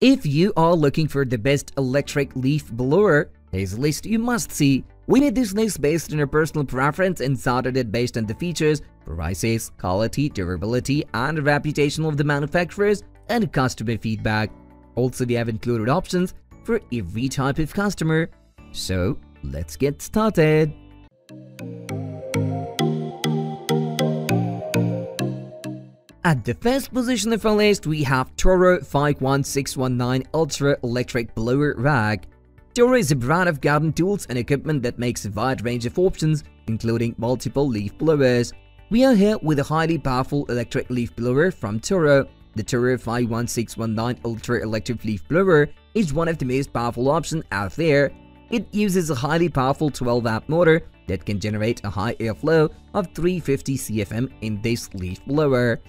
If you are looking for the best electric leaf blower, here's a list you must see. We made this list based on your personal preference and sorted it based on the features, prices, quality, durability, and reputation of the manufacturers and customer feedback. Also, we have included options for every type of customer. So, let's get started. At the first position of our list, we have Toro 51619 Ultra Electric Blower Vac. Toro is a brand of garden tools and equipment that makes a wide range of options, including multiple leaf blowers. We are here with a highly powerful electric leaf blower from Toro. The Toro 51619 Ultra Electric Leaf Blower is one of the most powerful options out there. It uses a highly powerful 12-amp motor that can generate a high airflow of 350 CFM in this leaf blower.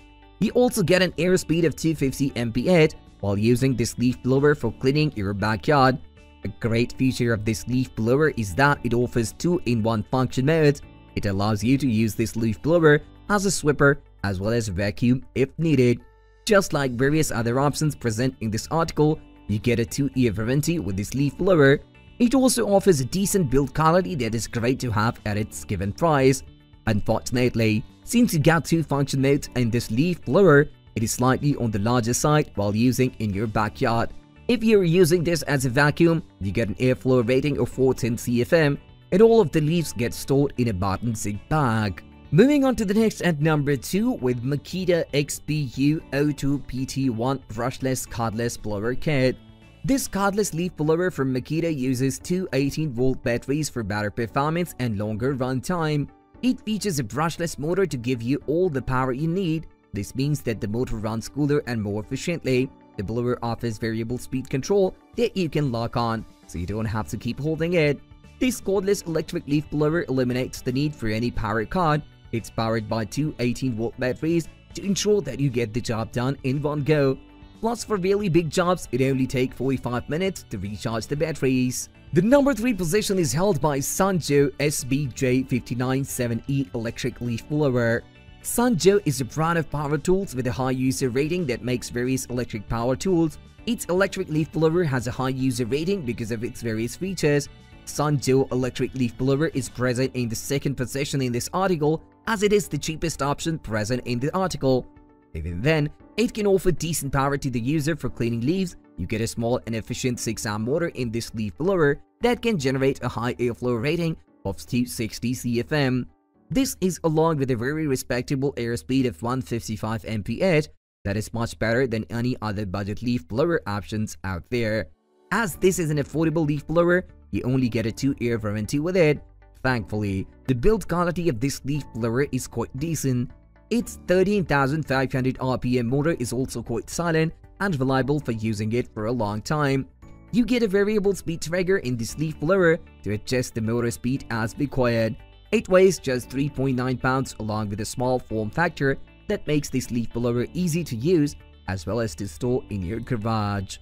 You also get an airspeed of 250 mph while using this leaf blower for cleaning your backyard. A great feature of this leaf blower is that it offers two-in-one function modes. It allows you to use this leaf blower as a sweeper as well as a vacuum if needed. Just like various other options present in this article, you get a 2-year warranty with this leaf blower. It also offers a decent build quality that is great to have at its given price. Unfortunately, since you got two function modes in this leaf blower, it is slightly on the larger side while using in your backyard. If you're using this as a vacuum, you get an airflow rating of 410 CFM, and all of the leaves get stored in a button zip bag. Moving on to the next at number 2 with Makita XBU02PT1 Brushless Cordless Blower Kit. This cordless leaf blower from Makita uses two 18-volt batteries for better performance and longer run time. It features a brushless motor to give you all the power you need. This means that the motor runs cooler and more efficiently. The blower offers variable speed control that you can lock on, so you don't have to keep holding it. This cordless electric leaf blower eliminates the need for any power cord. It's powered by two 18-volt batteries to ensure that you get the job done in one go. Plus, for really big jobs, it only takes 45 minutes to recharge the batteries. The number 3 position is held by Sun Joe SBJ597E Electric Leaf Blower. Sun Joe is a brand of power tools with a high user rating that makes various electric power tools. Its electric leaf blower has a high user rating because of its various features. Sun Joe Electric Leaf Blower is present in the second position in this article as it is the cheapest option present in the article. Even then, it can offer decent power to the user for cleaning leaves. You get a small and efficient 6-amp motor in this leaf blower that can generate a high airflow rating of 260 CFM. This is along with a very respectable airspeed of 155 mph that is much better than any other budget leaf blower options out there. As this is an affordable leaf blower, you only get a 2-year warranty with it. Thankfully, the build quality of this leaf blower is quite decent. Its 13,500 RPM motor is also quite silent and reliable for using it for a long time. You get a variable speed trigger in this leaf blower to adjust the motor speed as required. It weighs just 3.9 pounds along with a small form factor that makes this leaf blower easy to use as well as to store in your garage.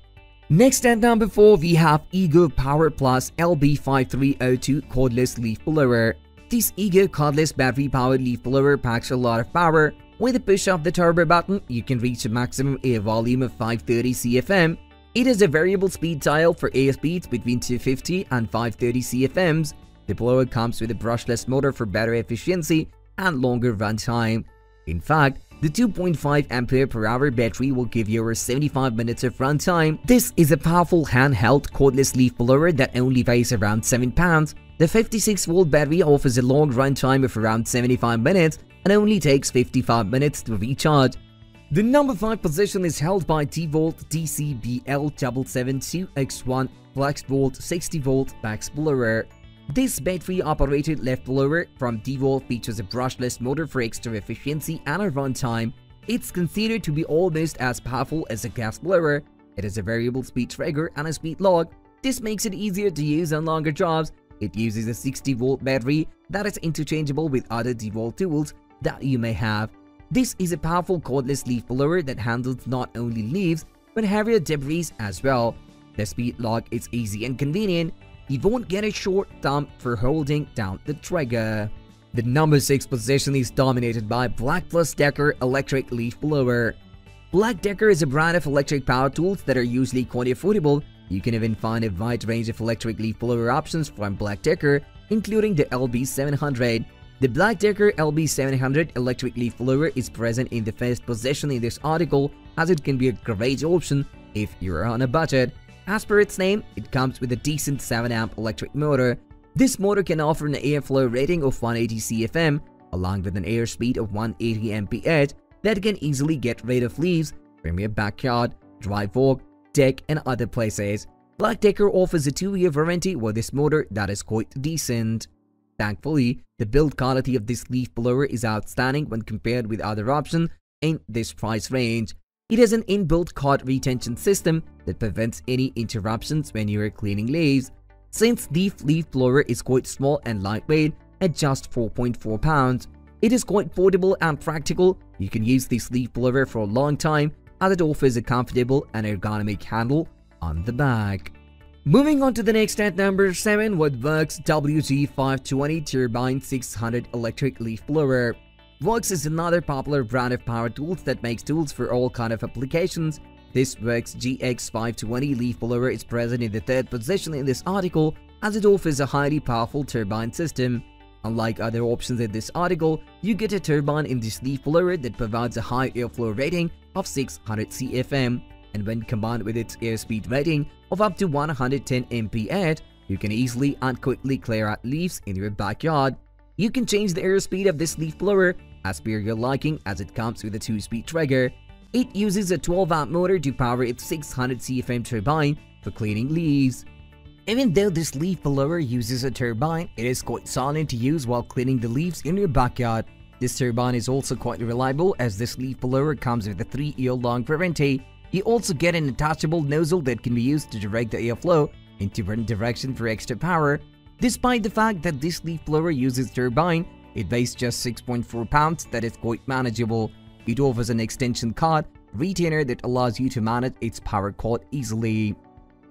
Next at number 4 we have Ego Power Plus LB5302 Cordless Leaf Blower. This Ego cordless battery-powered leaf blower packs a lot of power. With a push of the turbo button, you can reach a maximum air volume of 530 CFM. It has a variable speed dial for air speeds between 250 and 530 CFMs. The blower comes with a brushless motor for better efficiency and longer run time. In fact, the 2.5 ampere-per-hour battery will give you over 75 minutes of run time. This is a powerful handheld cordless leaf blower that only weighs around 7 pounds. The 56-volt battery offers a long run time of around 75 minutes and only takes 55 minutes to recharge. The number 5 position is held by DEWALT DCBL772X1 FlexVolt 60-volt Max Blower. This battery-operated leaf blower from DEWALT features a brushless motor for extra efficiency and a run time. It's considered to be almost as powerful as a gas blower. It has a variable speed trigger and a speed lock. This makes it easier to use on longer jobs. It uses a 60-volt battery that is interchangeable with other DEWALT tools that you may have. This is a powerful cordless leaf blower that handles not only leaves but heavier debris as well. The speed lock is easy and convenient. You won't get a short thumb for holding down the trigger. The number 6 position is dominated by Black+Decker Electric Leaf Blower. Black+Decker is a brand of electric power tools that are usually quite affordable. You can even find a wide range of electric leaf blower options from Black+Decker, including the LB700. The Black+Decker LB700 electric leaf blower is present in the first position in this article, as it can be a great option if you're on a budget. As per its name, it comes with a decent 7-amp electric motor. This motor can offer an airflow rating of 180 CFM, along with an airspeed of 180 mph that can easily get rid of leaves from your backyard, dry walk, deck, and other places. Black+Decker offers a 2-year warranty with this motor that is quite decent. Thankfully, the build quality of this leaf blower is outstanding when compared with other options in this price range. It has an inbuilt cord retention system that prevents any interruptions when you are cleaning leaves. Since the leaf blower is quite small and lightweight at just 4.4 pounds, it is quite portable and practical. You can use this leaf blower for a long time as it offers a comfortable and ergonomic handle on the back. Moving on to the next at number 7 with WORX WG520 Turbine 600 Electric Leaf Blower. WORX is another popular brand of power tools that makes tools for all kind of applications. This WORX GX520 leaf blower is present in the third position in this article as it offers a highly powerful turbine system. Unlike other options in this article, you get a turbine in this leaf blower that provides a high airflow rating of 600 CFM. And when combined with its airspeed rating of up to 110 mph, you can easily and quickly clear out leaves in your backyard. You can change the airspeed of this leaf blower as per your liking as it comes with a 2-speed trigger. It uses a 12-amp motor to power its 600 CFM turbine for cleaning leaves. Even though this leaf blower uses a turbine, it is quite solid to use while cleaning the leaves in your backyard. This turbine is also quite reliable as this leaf blower comes with a 3-year-long warranty. You also get an attachable nozzle that can be used to direct the airflow in different directions for extra power. Despite the fact that this leaf blower uses turbine, it weighs just 6.4 pounds, that is quite manageable. It offers an extension cord retainer that allows you to manage its power cord easily.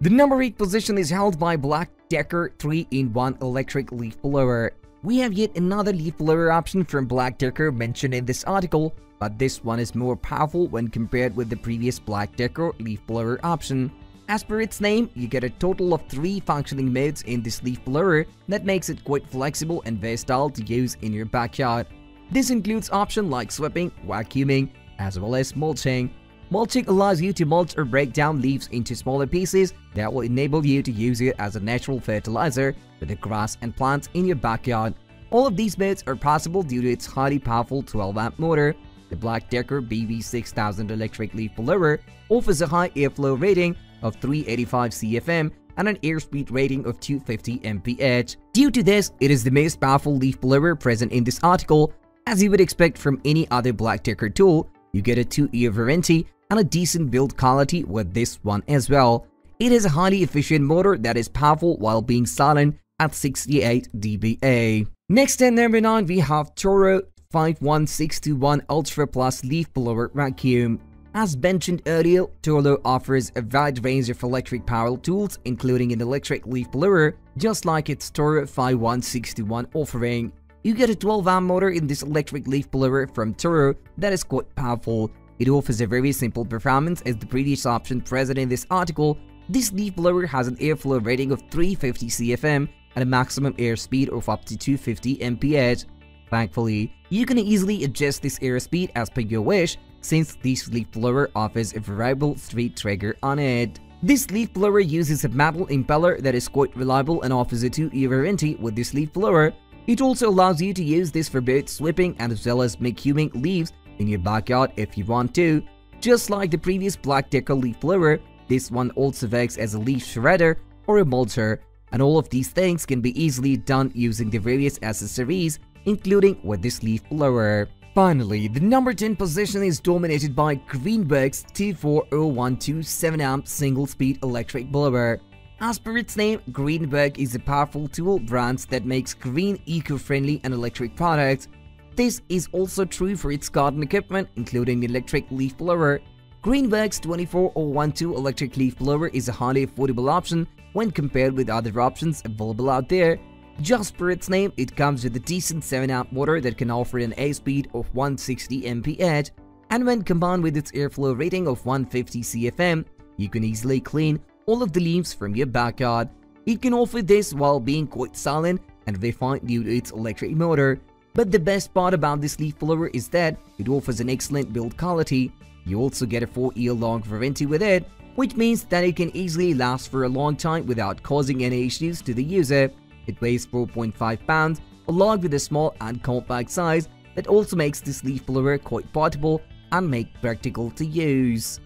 The number 8 position is held by Black+Decker 3-in-1 Electric Leaf Blower. We have yet another leaf blower option from Black+Decker mentioned in this article, but this one is more powerful when compared with the previous Black+Decker leaf blower option. As per its name, you get a total of 3 functioning modes in this leaf blower that makes it quite flexible and versatile to use in your backyard. This includes options like sweeping, vacuuming, as well as mulching. Mulching allows you to mulch or break down leaves into smaller pieces that will enable you to use it as a natural fertilizer for the grass and plants in your backyard. All of these modes are possible due to its highly powerful 12-amp motor. The Black+Decker BV6000 Electric Leaf Blower offers a high airflow rating of 385 CFM and an airspeed rating of 250 mph. Due to this, it is the most powerful leaf blower present in this article. As you would expect from any other Black+Decker tool, you get a 2-year warranty and a decent build quality with this one as well. It is a highly efficient motor that is powerful while being silent at 68 dBA. Next at number 9 we have Toro 51621 Ultra Plus Leaf Blower Vacuum. As mentioned earlier, Toro offers a wide range of electric power tools including an electric leaf blower, just like its Toro 51621 offering. You get a 12-amp motor in this electric leaf blower from Toro that is quite powerful. It offers a very simple performance as the previous option present in this article. This leaf blower has an airflow rating of 350 CFM and a maximum airspeed of up to 250 mph. Thankfully, you can easily adjust this airspeed as per your wish since this leaf blower offers a variable speed trigger on it. This leaf blower uses a metal impeller that is quite reliable and offers a 2-year warranty with this leaf blower. It also allows you to use this for both sweeping and as well as vacuuming leaves in your backyard if you want to. Just like the previous Black+Decker leaf blower, this one also works as a leaf shredder or a mulcher, and all of these things can be easily done using the various accessories including with this leaf blower. Finally, the number 10 position is dominated by GreenVax 24012 7-amp single-speed electric blower. As per its name, GreenVax is a powerful tool brand that makes green, eco-friendly and electric products. This is also true for its garden equipment, including the electric leaf blower. GreenVax 24012 electric leaf blower is a highly affordable option when compared with other options available out there. Just per its name, it comes with a decent 7-amp motor that can offer an airspeed of 160 mph. and when combined with its airflow rating of 150 CFM, you can easily clean all of the leaves from your backyard. It can offer this while being quite silent and refined due to its electric motor. But the best part about this leaf blower is that it offers an excellent build quality. You also get a 4-year-long warranty with it, which means that it can easily last for a long time without causing any issues to the user. It weighs 4.5 pounds, along with a small and compact size that also makes this leaf blower quite portable and make practical to use.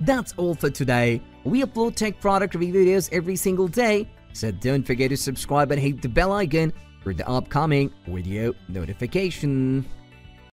That's all for today. We upload tech product review videos every single day, so don't forget to subscribe and hit the bell icon for the upcoming video notification.